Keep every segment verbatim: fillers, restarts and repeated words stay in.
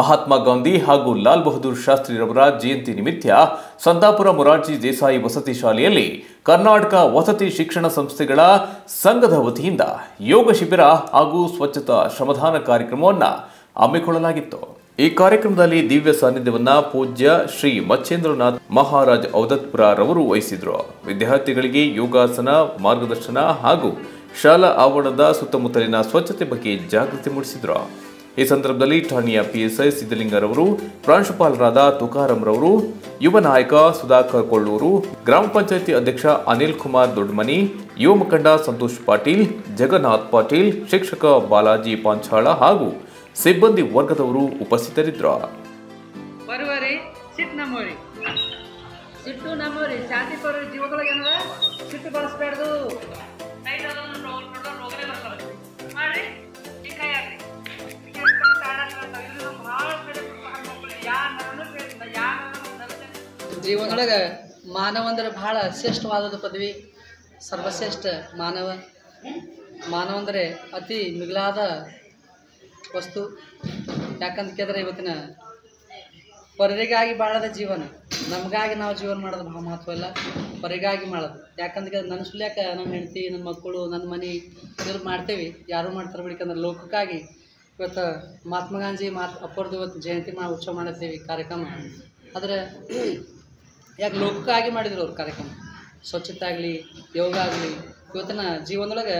ಮಹಾತ್ಮ ಗಾಂಧಿ ಹಾಗೂ ಲಾಲ್ ಬಹಾದೂರ್ ಶಾಸ್ತ್ರಿರವರ ಜಯಂತಿ ನಿಮಿತ್ತ ಸಂತಾಪುರ ಮೊರಾರ್ಜಿ ದೇಸಾಯಿ ವಸತಿ ಶಾಲೆಯಲ್ಲಿ ಕರ್ನಾಟಕ ವಸತಿ ಶಿಕ್ಷಣ ಸಂಸ್ಥೆಗಳ ಸಂಘದ ವತಿಯಿಂದ ಯೋಗ ಶಿಬಿರ ಹಾಗೂ ಸ್ವಚ್ಛತಾ ಶ್ರಮದಾನ ಕಾರ್ಯಕ್ರಮವನ್ನು ಹಮ್ಮಿಕೊಳ್ಳಲಾಗಿತ್ತು। ಈ ಕಾರ್ಯಕ್ರಮದಲ್ಲಿ ದಿವ್ಯ ಸಾನ್ನಿಧ್ಯವನ್ನು ಪೂಜ್ಯ ಶ್ರೀ ಮಚ್ಚೇಂದ್ರನಾಥ ಮಹಾರಾಜ್ ಔದತ್ಪುರ ರವರು ವಹಿಸಿದರು। ವಿದ್ಯಾರ್ಥಿಗಳಿಗೆ ಯೋಗಾಸನ ಮಾರ್ಗದರ್ಶನ ಹಾಗೂ ಶಾಲಾ ಆವರಣದ ಸುತ್ತಮುತ್ತಲಿನ ಸ್ವಚ್ಛತೆ ಬಗ್ಗೆ ಜಾಗೃತಿ ಮೂಡಿಸಿದರು। ಈ ಸಂದರ್ಭದಲ್ಲಿ ಠಾಣೆಯ ಪಿಎಸ್ಐ ಸಿದ್ದಲಿಂಗರವರು, ಪ್ರಾಂಶುಪಾಲರಾದ ತುಕಾರಾಮ್ ರವರು, ಯುವ ನಾಯಕ ಸುಧಾಕರ್ ಕೊಳ್ಳೂರು, ಗ್ರಾಮ ಪಂಚಾಯಿತಿ ಅಧ್ಯಕ್ಷ ಅನಿಲ್ ಕುಮಾರ್ ದುಡ್ಮನಿ, ಯುವ ಮುಖಂಡ ಸಂತೋಷ್ ಪಾಟೀಲ್, ಜಗನ್ನಾಥ್ ಪಾಟೀಲ್, ಶಿಕ್ಷಕ ಬಾಲಾಜಿ ಪಾಂಚಾಲ ಹಾಗೂ ಸಿಬ್ಬಂದಿ ವರ್ಗದವರು ಉಪಸ್ಥಿತರಿದ್ದರು। जीवन मानव अंदर भाला श्रेष्ठवाद पदवी सर्वश्रेष्ठ मानव मानव अति मिगलाद वस्तु याकंद्रे इवती परी बाड़ा जीवन नमगे ना जीवन भाला महत्व परी याकंद्रे नन सुल्याक नम हेती नम मकलू नन मनी मातेवी यारू मातर बिड़क लोकक्कागि इवत महात्मा गांधी मत अपर्द जयंती उत्सव मातीवी कार्यक्रम अदर ಯಾಕೆ ಲೋಕಕ್ಕಾಗಿ ಮಾಡಿದ್ರು ಅವರು ಕಾರ್ಯಕ್ರಮ ಸ್ವಚ್ಛತೆ ಆಗಲಿ ಯೋಗ ಆಗಲಿ ಇವತ್ತಿನ ಜೀವನದೊಳಗೆ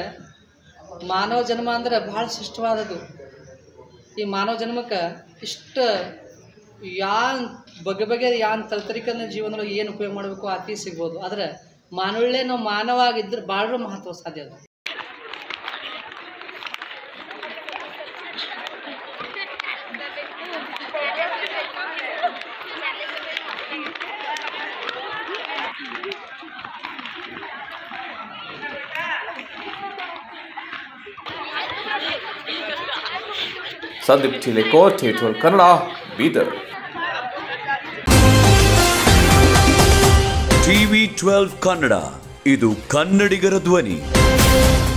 ಮಾನವ ಜನ್ಮ ಅಂದ್ರೆ ಬಹಳ ಶ್ರೇಷ್ಠವಾದದ್ದು। ಈ ಮಾನವ ಜನ್ಮಕ್ಕೆ ಇಷ್ಟು ಯಾನ್ ಬಗೆ ಬಗೆ ಯಾನ್ ತಲತರಿಕನ ಜೀವನದೊಳಗೆ ಏನು ಉಪಯೋಗ ಮಾಡಬೇಕು ಅತಿ ಸಿಗ್ಬೋದು। ಆದರೆ ಮಾನವಳ್ಳೇ ನಾವು ಮಾನವಾಗಿದ್ದರೆ ಬಹಳ ಮಹತ್ವ ಸಾಧ್ಯ ಅದು। संदीप ठेलेको theatre Kannada Bidar. TV twelve Kannada, इदु कन्नडिगर ध्वनि।